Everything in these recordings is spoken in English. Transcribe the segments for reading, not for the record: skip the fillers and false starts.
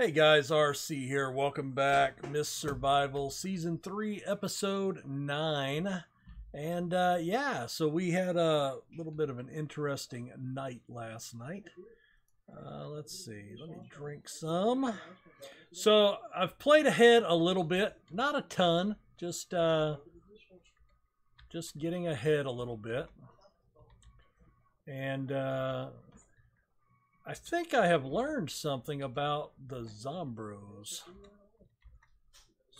Hey guys, RC here. Welcome back. Mist Survival Season 3, Episode 9. And yeah, so we had a little bit of an interesting night last night. Let's see. Let me drink some. So I've played ahead a little bit. Not a ton. Just getting ahead a little bit. And I think I have learned something about the Zombros.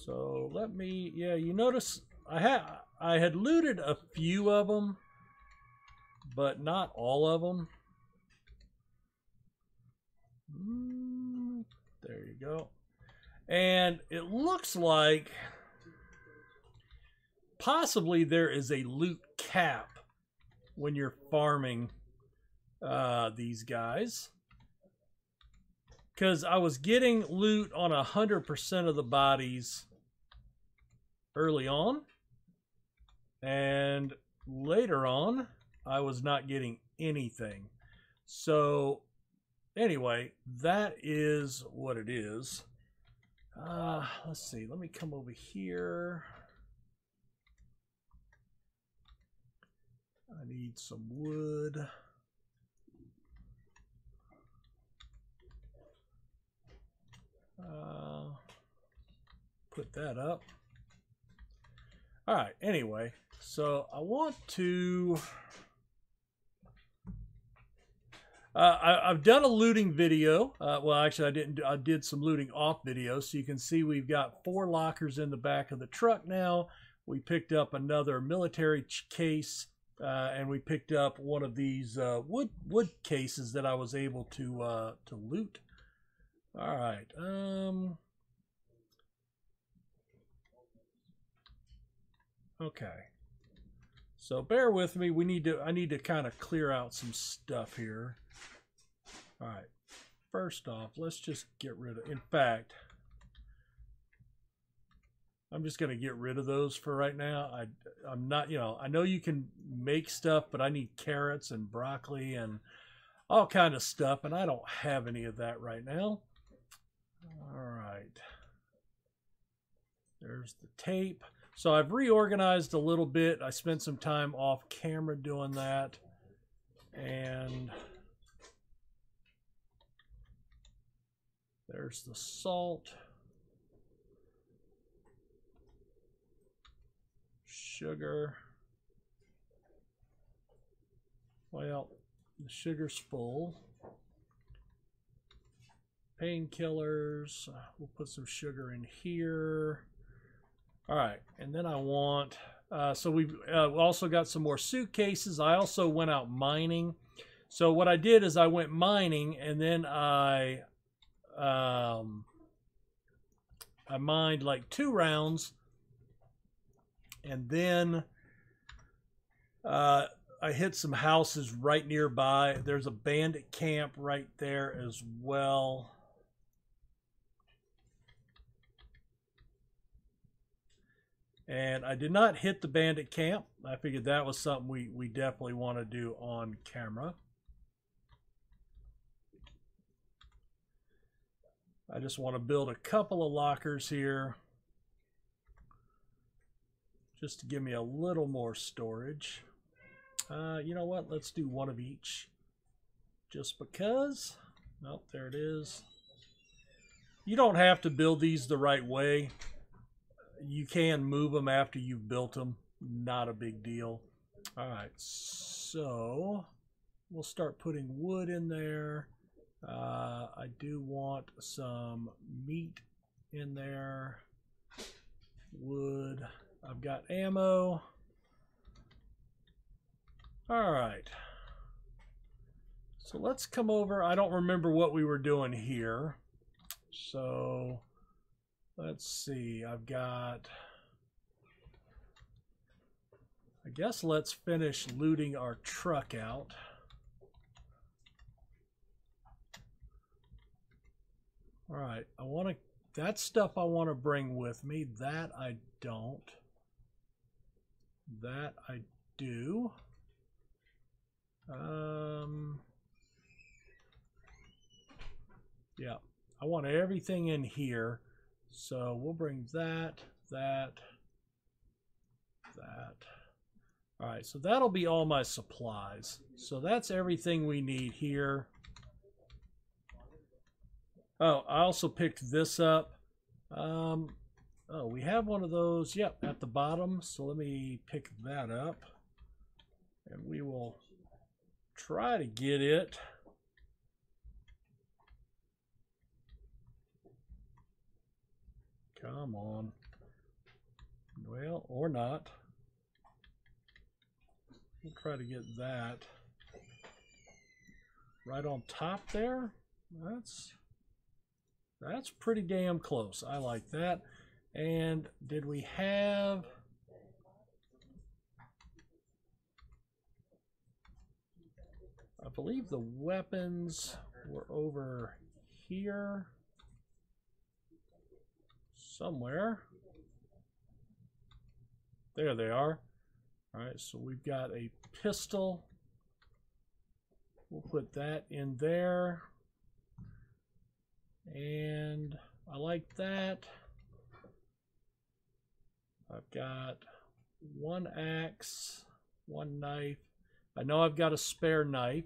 So let me, yeah, you notice I had looted a few of them, but not all of them. There you go. And it looks like possibly there is a loot cap when you're farming these guys, because I was getting loot on 100% of the bodies early on, and later on I was not getting anything. So anyway, that is what it is. Let's see, let me come over here. I need some wood. Put that up. All right, anyway, so I want to I've done a looting video. Well, actually I didn't. I did some looting off video, so you can see we've got 4 lockers in the back of the truck now. We picked up another military case, and we picked up one of these wood cases that I was able to loot. All right. Okay. So bear with me. I need to kind of clear out some stuff here. All right. First off, let's just get rid of, in fact, I'm just going to get rid of those for right now. I'm not, you know, I know you can make stuff, but I need carrots and broccoli and all kind of stuff, and I don't have any of that right now. All right. There's the tape. So I've reorganized a little bit. I spent some time off camera doing that. And there's the salt. Sugar. Well, the sugar's full. Painkillers. We'll put some sugar in here. All right, and then I want, so we've also got some more suitcases. I also went out mining. So what I did is I went mining, and then I mined like 2 rounds, and then I hit some houses right nearby. There's a bandit camp right there as well. And I did not hit the bandit camp. I figured that was something we definitely want to do on camera. I just want to build a couple of lockers here just to give me a little more storage. You know what? Let's do one of each. Just because. Nope, there it is. You don't have to build these the right way. You can move them after you've built them. Not a big deal. All right, so we'll start putting wood in there. I do want some meat in there. Wood. I've got ammo. All right. So let's come over. I don't remember what we were doing here. So let's see, I've got, I guess let's finish looting our truck out. All right, I want to, that stuff I want to bring with me. That I don't. That I do. Yeah, I want everything in here. So we'll bring that. All right, so that'll be all my supplies. So that's everything we need here. Oh, I also picked this up. Oh, we have one of those, yep, at the bottom. So let me pick that up. And we will try to get it. Come on. Well, or not. We'll try to get that right on top there. That's pretty damn close. I like that. And did we have... I believe the weapons were over here somewhere. There they are. All right, so we've got a pistol. We'll put that in there. And I like that. I've got one axe, one knife. I know I've got a spare knife.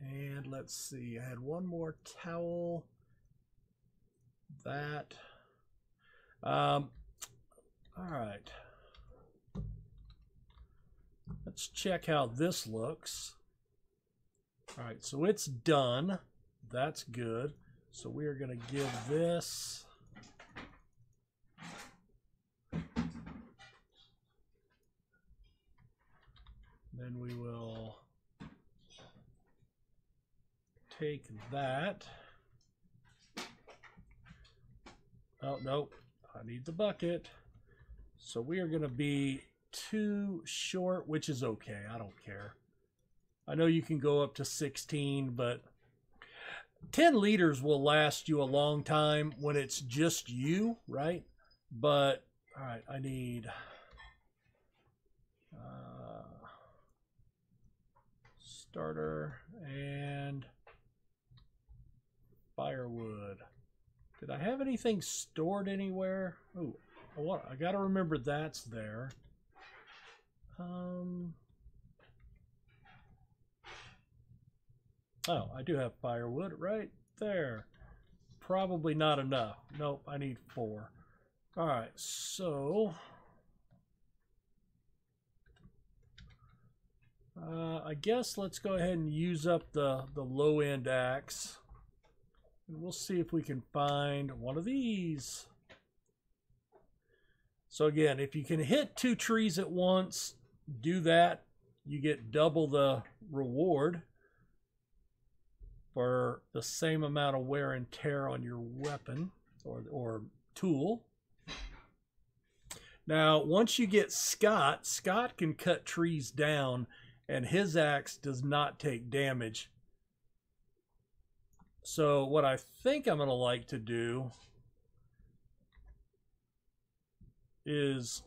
And let's see, I had one more towel. That. All right. Let's check how this looks. All right, so it's done. That's good. So we are going to give this... Then we will take that. Oh, nope. I need the bucket. So we are going to be too short, which is okay. I don't care. I know you can go up to 16, but 10 liters will last you a long time when it's just you, right? But, all right, I need... starter and firewood. Did I have anything stored anywhere? Oh, I gotta remember that's there. Oh, I do have firewood right there. Probably not enough. Nope, I need 4. All right, so I guess let's go ahead and use up the low-end axe. And we'll see if we can find one of these. So again, if you can hit 2 trees at once, do that. You get double the reward for the same amount of wear and tear on your weapon or tool. Now, once you get Scott, Scott can cut trees down, and his axe does not take damage. So what I think I'm going to like to do is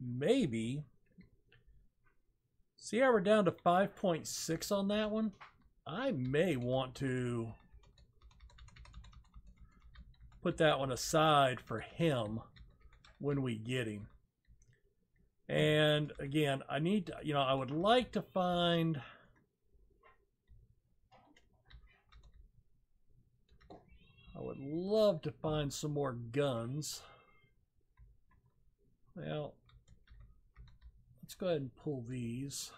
maybe... See how we're down to 5.6 on that one? I may want to put that one aside for him when we get him. And again, I need to, I would like to find I would love to find some more guns. Well, let's go ahead and pull these.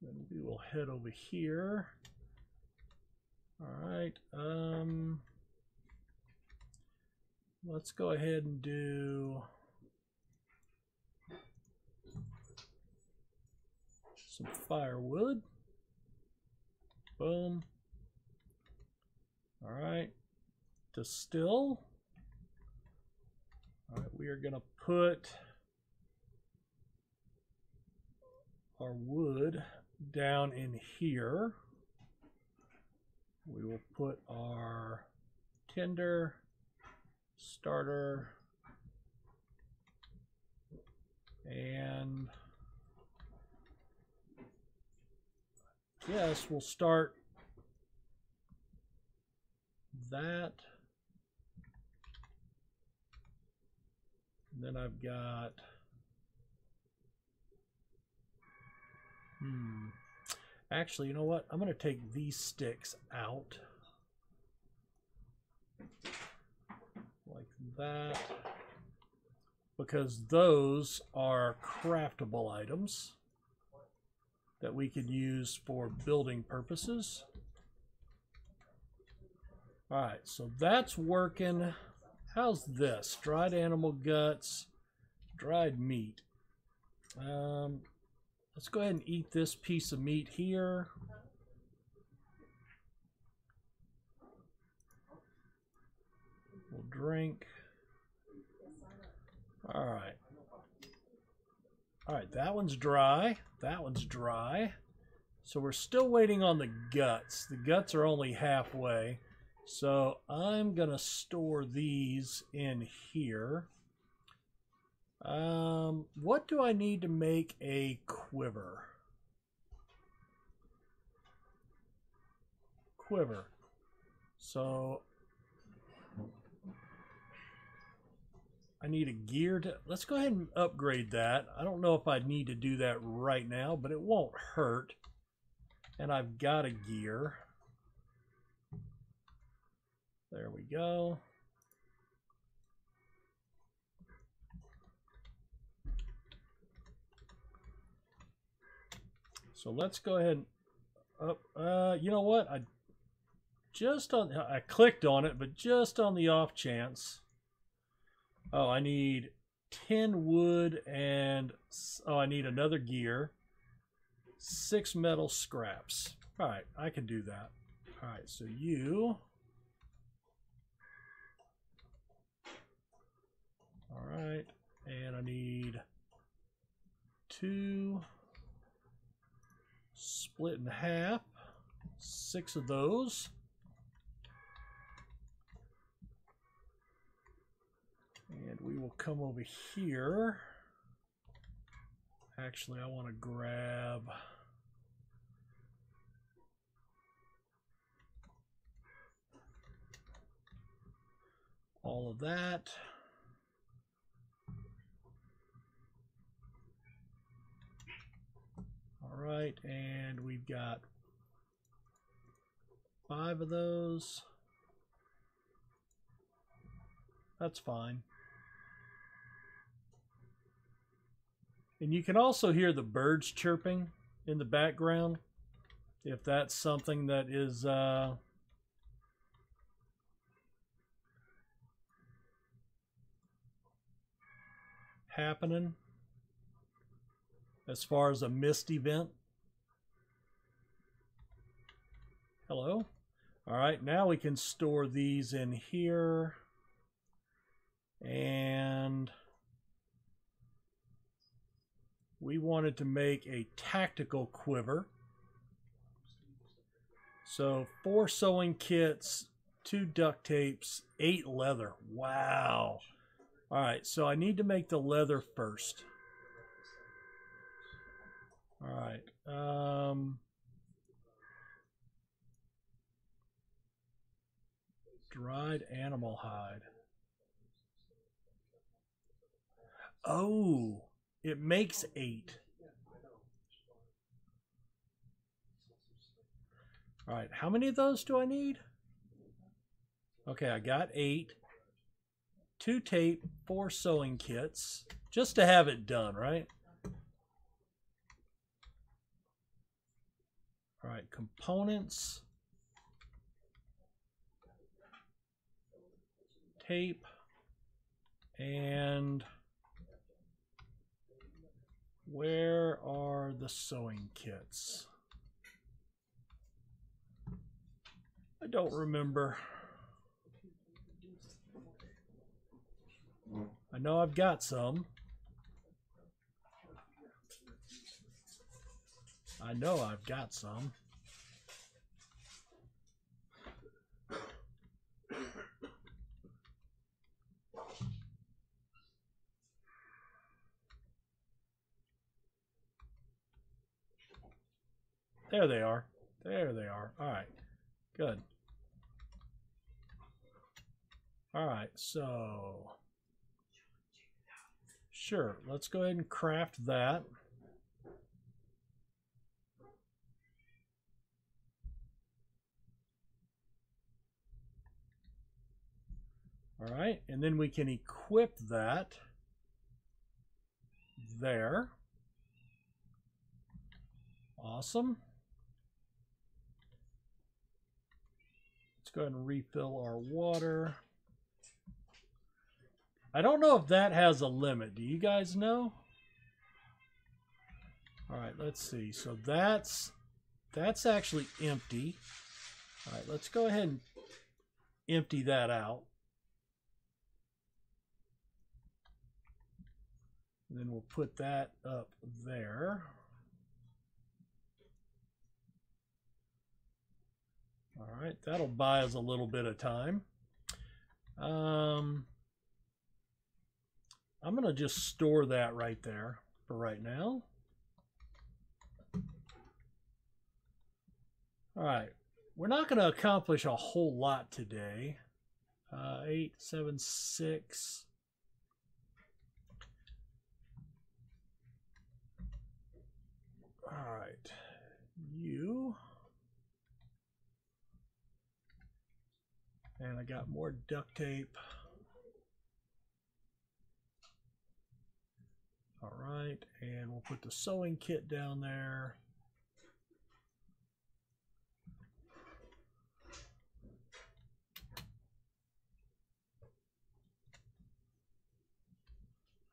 Then we will head over here. All right. Let's go ahead and do some firewood. Boom. All right. Distill. All right. We are going to put our wood down in here. We will put our tinder. Starter and guess we'll start that. And then I've got, actually, you know what? I'm going to take these sticks out like that, because those are craftable items that we can use for building purposes. All right, so that's working. How's this? Dried animal guts, dried meat. Let's go ahead and eat this piece of meat here. We'll drink. All right. All right, that one's dry. That one's dry. So we're still waiting on the guts. The guts are only halfway. So I'm going to store these in here. What do I need to make a quiver? Quiver. So I need a gear to, let's go ahead and upgrade that. I don't know if I need to do that right now, but it won't hurt. And I've got a gear. There we go. So let's go ahead and up. You know what? I clicked on it, but just on the off chance. Oh, I need 10 wood and, oh, I need another gear. 6 metal scraps. All right, I can do that. All right, so you. All right, and I need 2 split in half, 6 of those. And we will come over here. Actually, I want to grab all of that. All right, and we've got 5 of those. That's fine. And you can also hear the birds chirping in the background, if that's something that is happening as far as a mist event. Hello. All right, now we can store these in here. And we wanted to make a tactical quiver. So 4 sewing kits, 2 duct tapes, 8 leather. Wow. All right, so I need to make the leather first. All right. Dried animal hide. Oh. It makes 8. All right, how many of those do I need? Okay, I got 8. 2 tape, 4 sewing kits, just to have it done, right? All right, components. Tape. And where are the sewing kits? I don't remember. I know I've got some. I know I've got some. There they are. There they are. All right. Good. All right. So, sure. Let's go ahead and craft that. All right, and then we can equip that there. Awesome. Let's go ahead and refill our water. I don't know if that has a limit. Do you guys know? All right, let's see. So that's actually empty. All right, let's go ahead and empty that out. Then we'll put that up there. All right, that'll buy us a little bit of time. I'm gonna just store that right there for right now. All right, we're not gonna accomplish a whole lot today. 8, 7, 6. All right, you. And I got more duct tape. All right, and we'll put the sewing kit down there.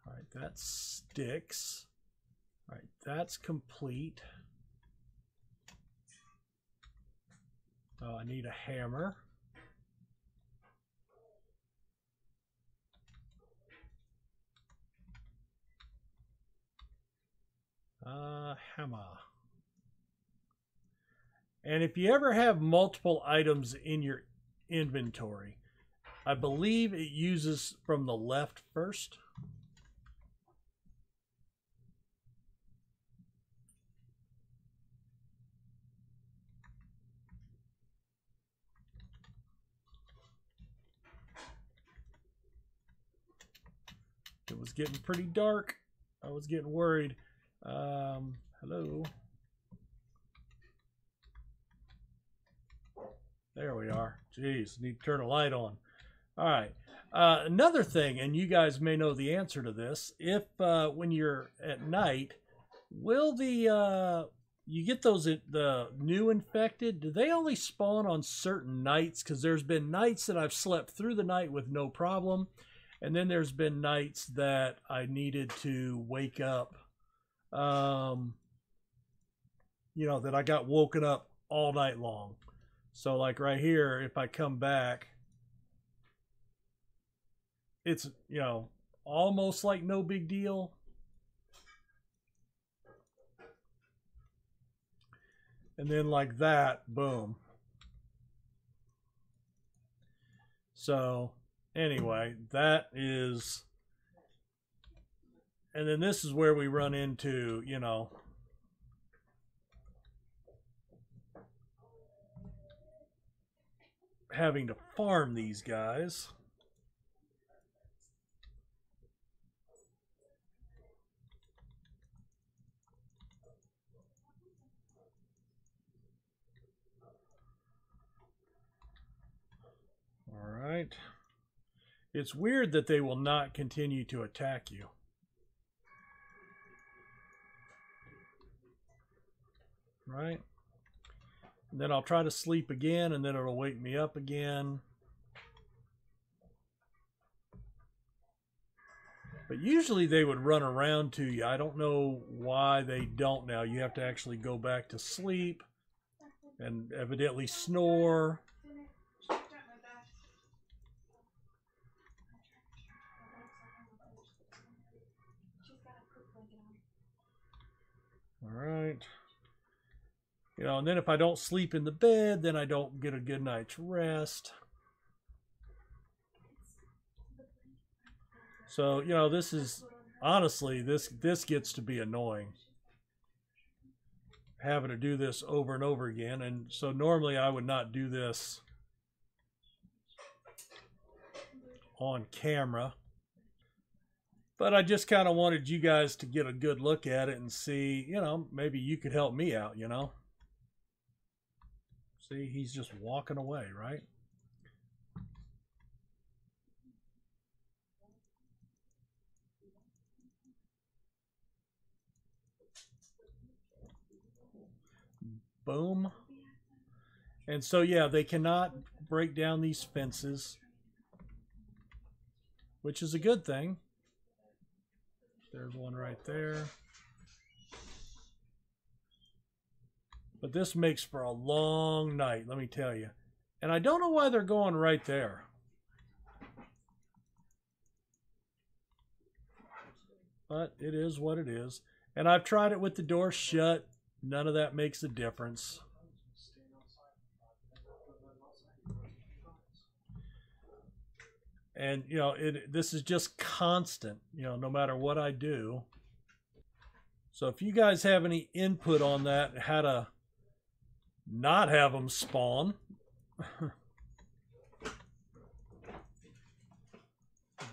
All right, that sticks. All right, that's complete. Oh, I need a hammer. Hammer. And if you ever have multiple items in your inventory, I believe it uses from the left first. It was getting pretty dark. I was getting worried. Hello. There we are. Jeez, need to turn a light on. All right. Another thing, and you guys may know the answer to this. If when you're at night, will the you get those the new infected? Do they only spawn on certain nights? Because there's been nights that I've slept through the night with no problem, and then there's been nights that I needed to wake up. You know, that I got woken up all night long. So like right here, if I come back, it's, you know, almost like no big deal. And then like that, boom. So anyway, that is... And then this is where we run into, you know, having to farm these guys. All right. It's weird that they will not continue to attack you. Right, and then I'll try to sleep again, and then it'll wake me up again. But usually they would run around to you. I don't know why they don't now. You have to actually go back to sleep and evidently snore. All right. You know, and then if I don't sleep in the bed, then I don't get a good night's rest. So, you know, this is, honestly, this gets to be annoying. having to do this over and over again. And so normally I would not do this on camera, but I just kind of wanted you guys to get a good look at it and see, you know, maybe you could help me out, you know. See, he's just walking away, right? Boom. And so, yeah, they cannot break down these fences, which is a good thing. There's one right there. But this makes for a long night, let me tell you. And I don't know why they're going right there. But it is what it is. And I've tried it with the door shut. None of that makes a difference. And, you know, this is just constant, you know, no matter what I do. So if you guys have any input on that, how to not have them spawn.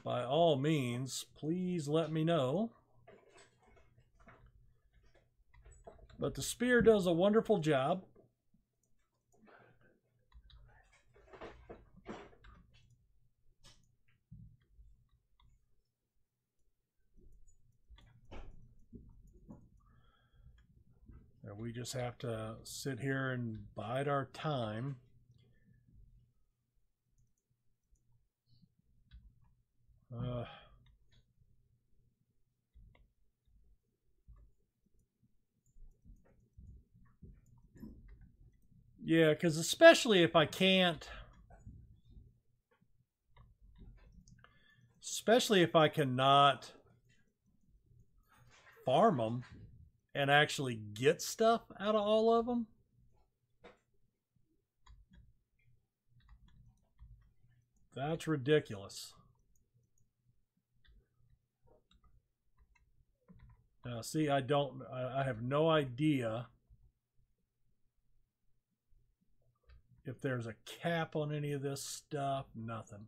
By all means, please let me know. But the spear does a wonderful job. And we just have to sit here and bide our time. Yeah, because especially if I can't, especially if I cannot farm them and actually get stuff out of all of them. That's ridiculous. Now, see, I have no idea if there's a cap on any of this stuff, nothing.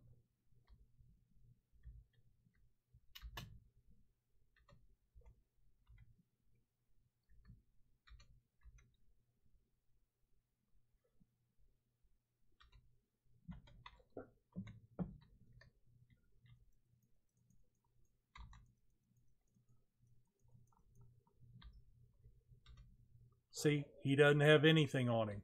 See, he doesn't have anything on him.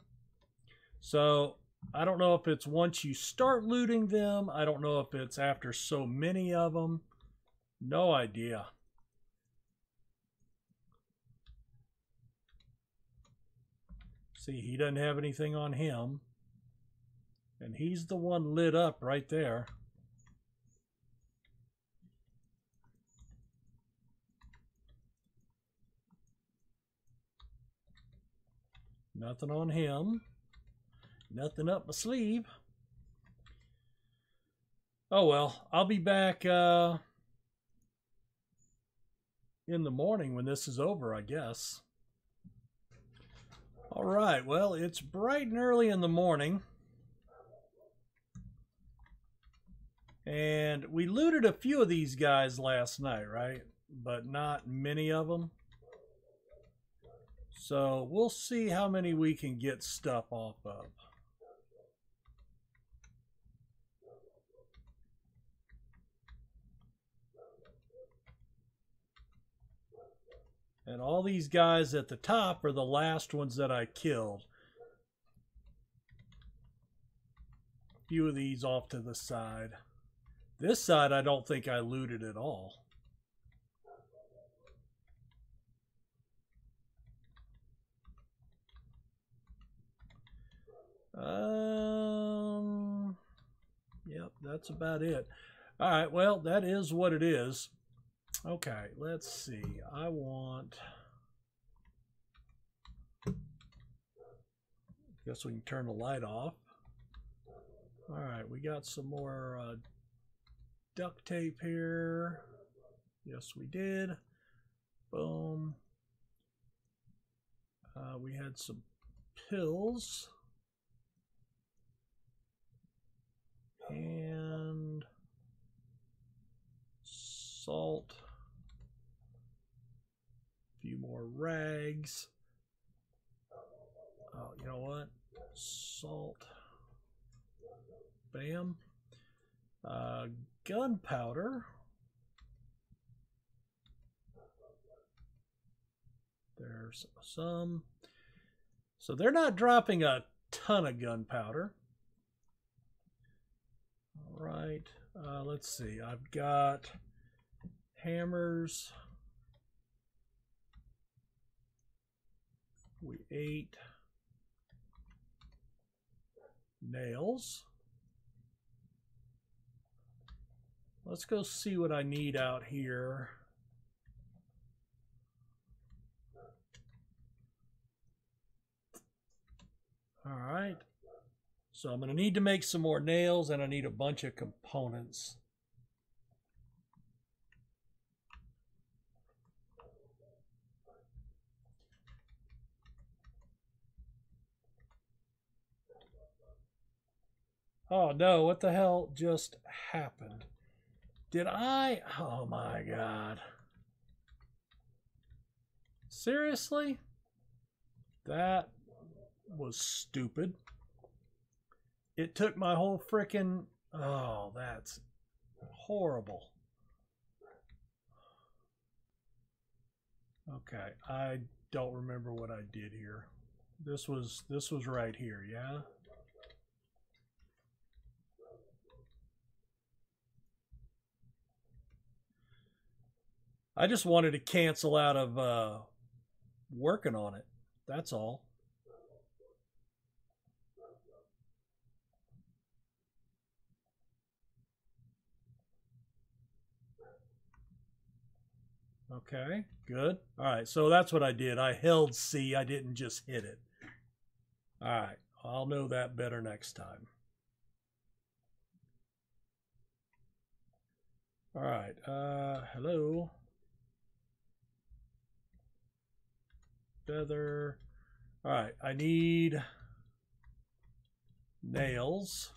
So, I don't know if it's once you start looting them. I don't know if it's after so many of them. No idea. See, he doesn't have anything on him. And he's the one lit up right there. Nothing on him. Nothing up my sleeve. Oh well, I'll be back in the morning when this is over, I guess. All right, well, it's bright and early in the morning. And we looted a few of these guys last night, right? But not many of them. So we'll see how many we can get stuff off of. And all these guys at the top are the last ones that I killed. A few of these off to the side. This side I don't think I looted at all. Yep, that's about it. All right, well, that is what it is. Okay, let's see. I want... I guess we can turn the light off. All right, we got some more duct tape here. Yes, we did. Boom. We had some pills and salt, a few more rags. Oh, you know what? Salt. Bam. Gunpowder. There's some. So they're not dropping a ton of gunpowder. All right. Let's see. I've got hammers. We ate nails. Let's go see what I need out here. All right, so I'm going to need to make some more nails, and I need a bunch of components. Oh no, what the hell just happened? Did I? Oh my God. Seriously? That was stupid. It took my whole frickin'... Oh, that's horrible. Okay, I don't remember what I did here. This was right here, yeah? I just wanted to cancel out of working on it. That's all. Okay, good. All right, so that's what I did. I held C. I didn't just hit it. All right, I'll know that better next time. All right, hello. Feather. All right, I need nails,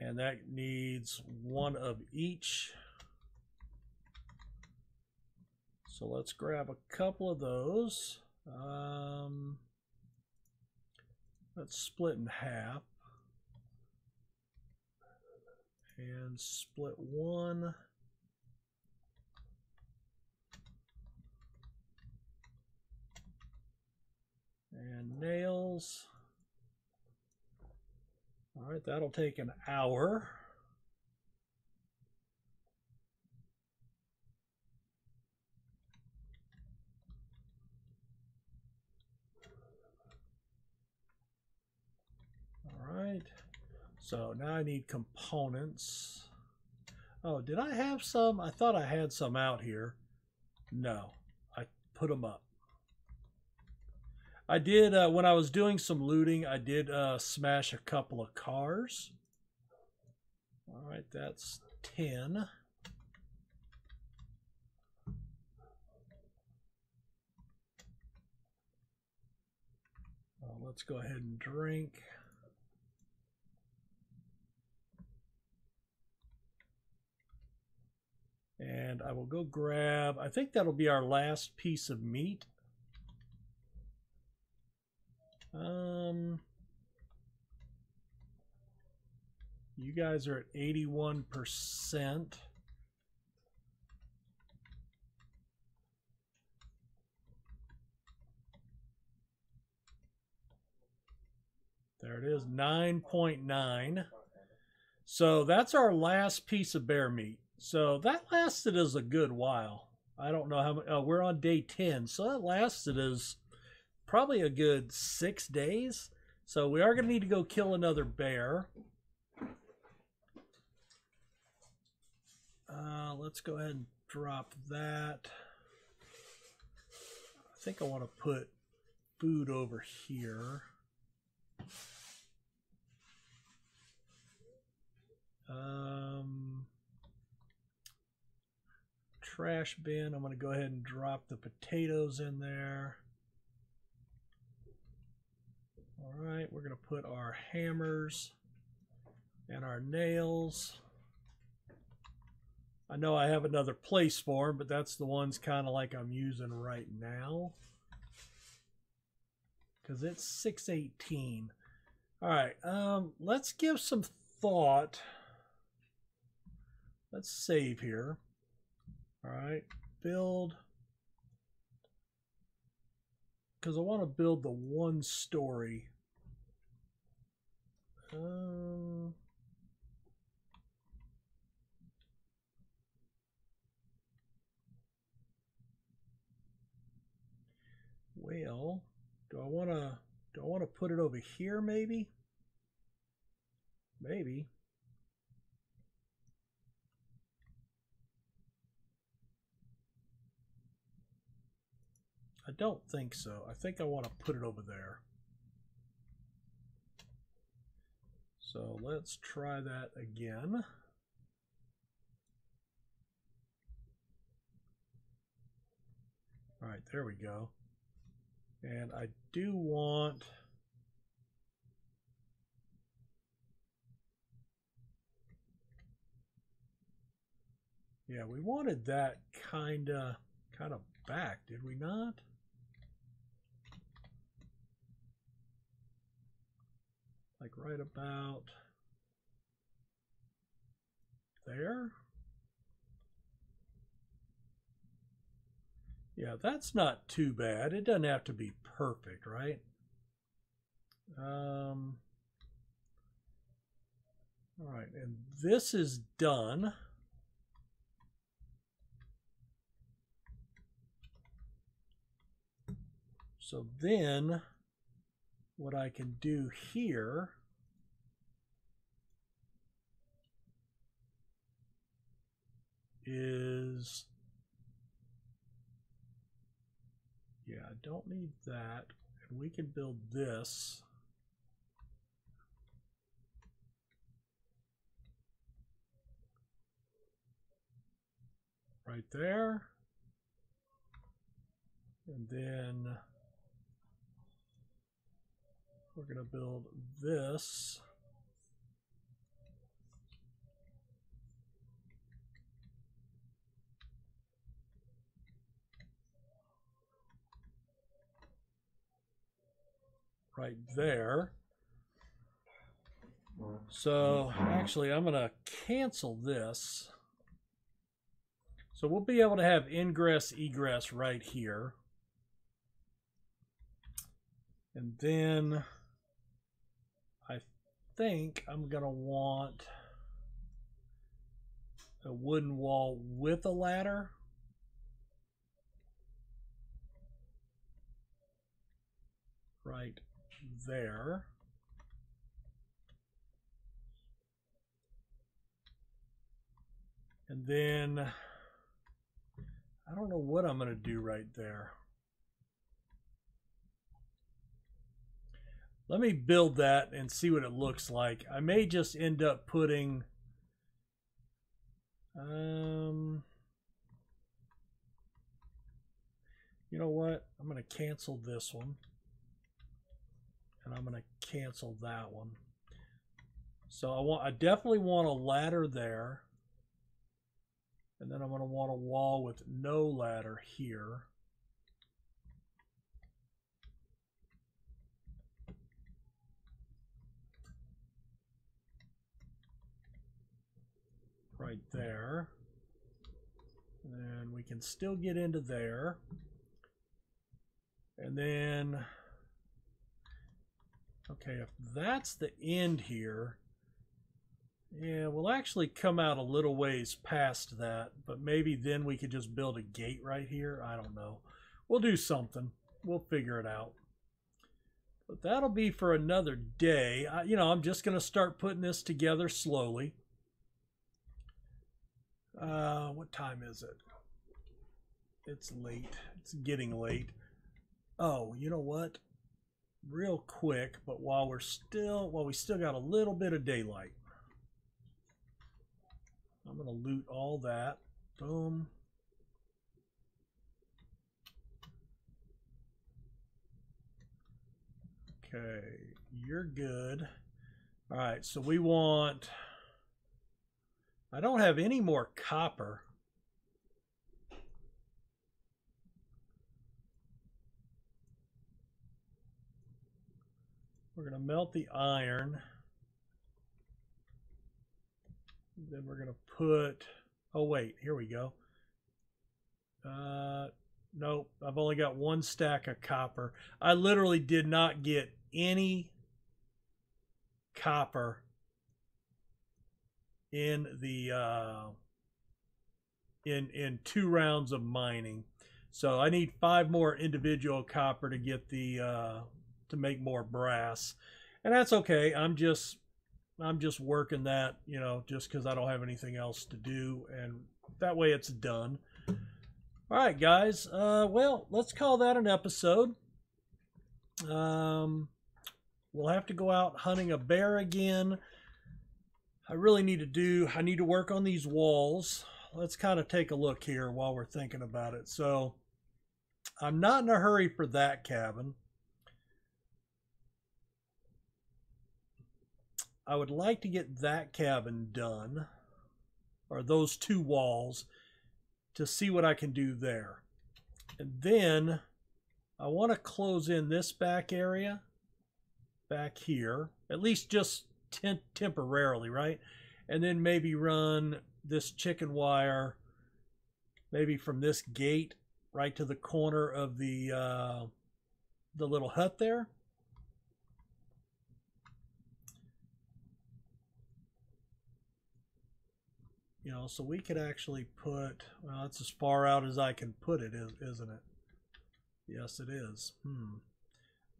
and that needs one of each. So let's grab a couple of those. Let's split in half and split one. And nails. All right, that'll take an hour. All right, so now I need components. Oh, did I have some? I thought I had some out here. No, I put them up. I did, when I was doing some looting, I did smash a couple of cars. All right, that's 10. Let's go ahead and drink. And I will go grab, I think that'll be our last piece of meat. You guys are at 81%. There it is, 9.9. So that's our last piece of bear meat. So that lasted us a good while. I don't know how much, we're on day 10. So that lasted us probably a good 6 days. So we are going to need to go kill another bear. Let's go ahead and drop that. I think I want to put food over here. Trash bin. I'm going to go ahead and drop the potatoes in there. All right, we're going to put our hammers and our nails. I know I have another place for them, but that's the ones kind of like I'm using right now. Because it's 6:18. All right, let's give some thought. Let's save here. All right, build. Because I want to build the one story. Well, do I want to put it over here maybe? Maybe. I don't think so. I think I want to put it over there. So let's try that again. All right, there we go. And I do want... Yeah, we wanted that kind of back, did we not? Like right about there. Yeah, that's not too bad. It doesn't have to be perfect, right? All right, and this is done. So then what I can do here is, yeah, I don't need that. And we can build this. Right there. And then we're going to build this. Right there. So actually I'm going to cancel this. So we'll be able to have ingress, egress right here. And then I think I'm going to want a wooden wall with a ladder. Right there. And then I don't know what I'm going to do right there. Let me build that and see what it looks like. I may just end up putting you know what? I'm going to cancel this one. And I'm going to cancel that one. So I definitely want a ladder there. And then I'm going to want a wall with no ladder here. Right there. And we can still get into there. And then... Okay, if that's the end here, yeah, we'll actually come out a little ways past that, but maybe then we could just build a gate right here. I don't know. We'll do something. We'll figure it out. But that'll be for another day. You know, I'm just going to start putting this together slowly. What time is it? It's late. It's getting late. Oh, you know what? Real quick, but while we still got a little bit of daylight, I'm gonna loot all that. Boom. Okay, you're good. All right, so we want... I don't have any more copper. We're going to melt the iron. Then we're going to put... Oh, wait, here we go. Nope, I've only got one stack of copper. I literally did not get any copper in 2 rounds of mining. So I need 5 more individual copper to get the to make more brass. And that's okay. I'm just working that, you know, just cuz I don't have anything else to do, and that way it's done. All right, guys. Well, let's call that an episode. We'll have to go out hunting a bear again. I need to work on these walls. Let's kind of take a look here while we're thinking about it. So I'm not in a hurry for that cabin. I would like to get that cabin done, or those 2 walls, to see what I can do there. And then I want to close in this back area back here, at least just temporarily, right? And then maybe run this chicken wire maybe from this gate right to the corner of the little hut there. You know, so we could actually put, well, that's as far out as I can put it, isn't it? Yes, it is.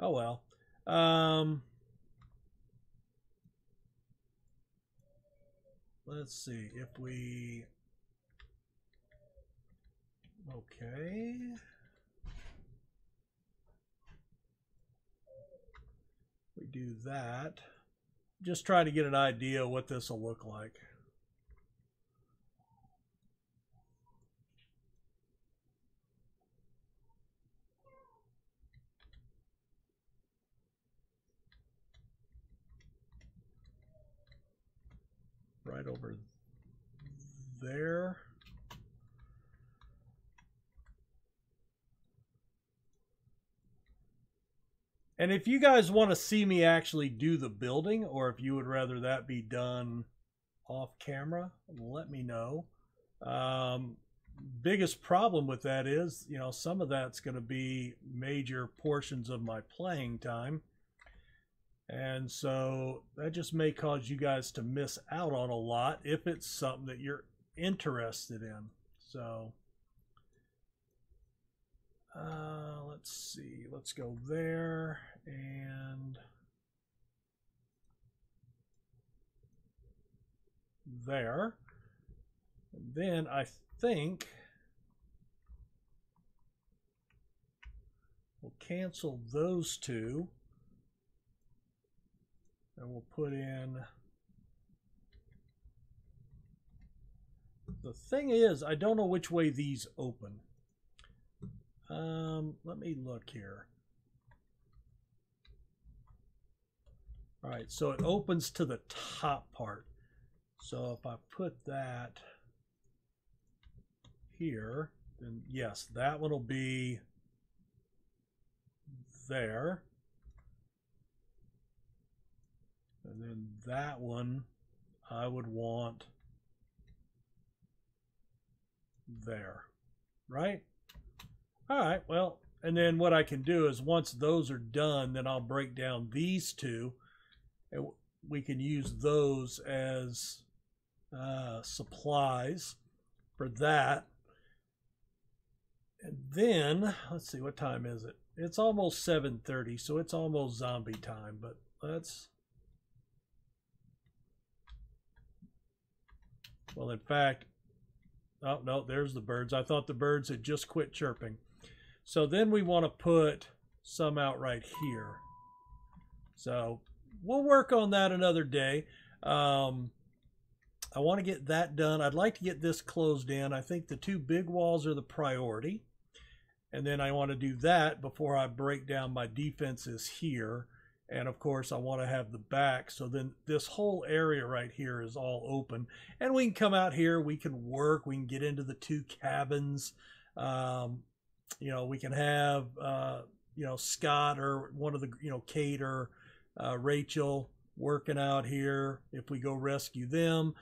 Oh, well. Let's see if we, okay. We do that. Just try to get an idea what this will look like. Right over there. And if you guys want to see me actually do the building, or if you would rather that be done off camera, let me know. Biggest problem with that is, you know, some of that's going to be major portions of my playing time. And so that just may cause you guys to miss out on a lot if it's something that you're interested in. So let's see. Let's go there and there. And then I think we'll cancel those 2. And we'll put in, the thing is, I don't know which way these open. Let me look here. All right, so it opens to the top part. So if I put that here, then yes, that one will be there. And then that one I would want there, right? All right, well, and then what I can do is once those are done, then I'll break down these 2. And we can use those as supplies for that. And then, let's see, what time is it? It's almost 7:30, so it's almost zombie time, but let's... Well, in fact, oh, no, there's the birds. I thought the birds had just quit chirping. So then we want to put some out right here. So we'll work on that another day. I want to get that done. I'd like to get this closed in. I think the 2 big walls are the priority. And then I want to do that before I break down my defenses here And of course I want to have the back, so then this whole area right here is all open, and we can come out here, we can work, we can get into the two cabins. You know, we can have you know, Scott or one of the, you know, Kate or Rachel working out here if we go rescue them.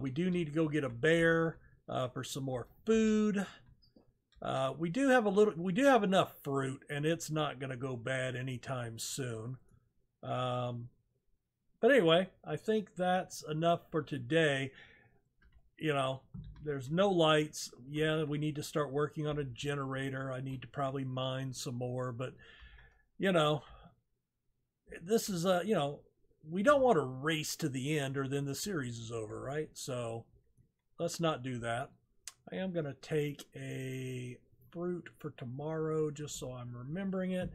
We do need to go get a bear for some more food. We do have a little, we do have enough fruit, and it's not going to go bad anytime soon. But anyway, I think that's enough for today. You know, there's no lights. Yeah, we need to start working on a generator. I need to probably mine some more, but you know, this is a, you know, we don't want to race to the end or then the series is over, right? So let's not do that. I am going to take a fruit for tomorrow just so I'm remembering it.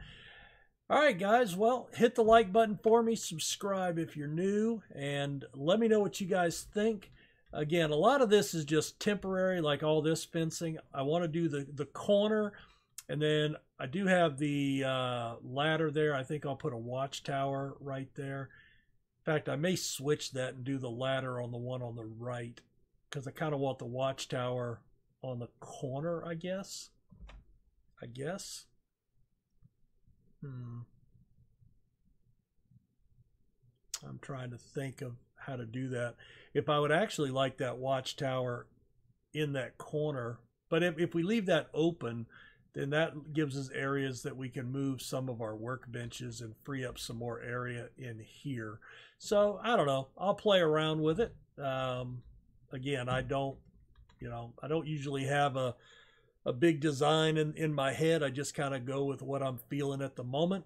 All right, guys. Well, hit the like button for me. Subscribe if you're new. And let me know what you guys think. Again, a lot of this is just temporary, like all this fencing. I want to do the corner. And then I do have the ladder there. I think I'll put a watchtower right there. In fact, I may switch that and do the ladder on the one on the right, because I kind of want the watchtower on the corner, I guess. I'm trying to think of how to do that. If I would actually like that watchtower in that corner, but if we leave that open, then that gives us areas that we can move some of our workbenches and free up some more area in here. So I don't know. I'll play around with it. Again, I don't, you know, I don't usually have a big design in my head. I just kind of go with what I'm feeling at the moment.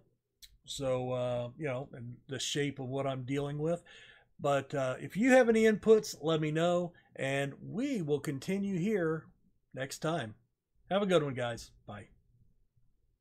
So, you know, and the shape of what I'm dealing with. But if you have any inputs, let me know. And we will continue here next time. Have a good one, guys. Bye.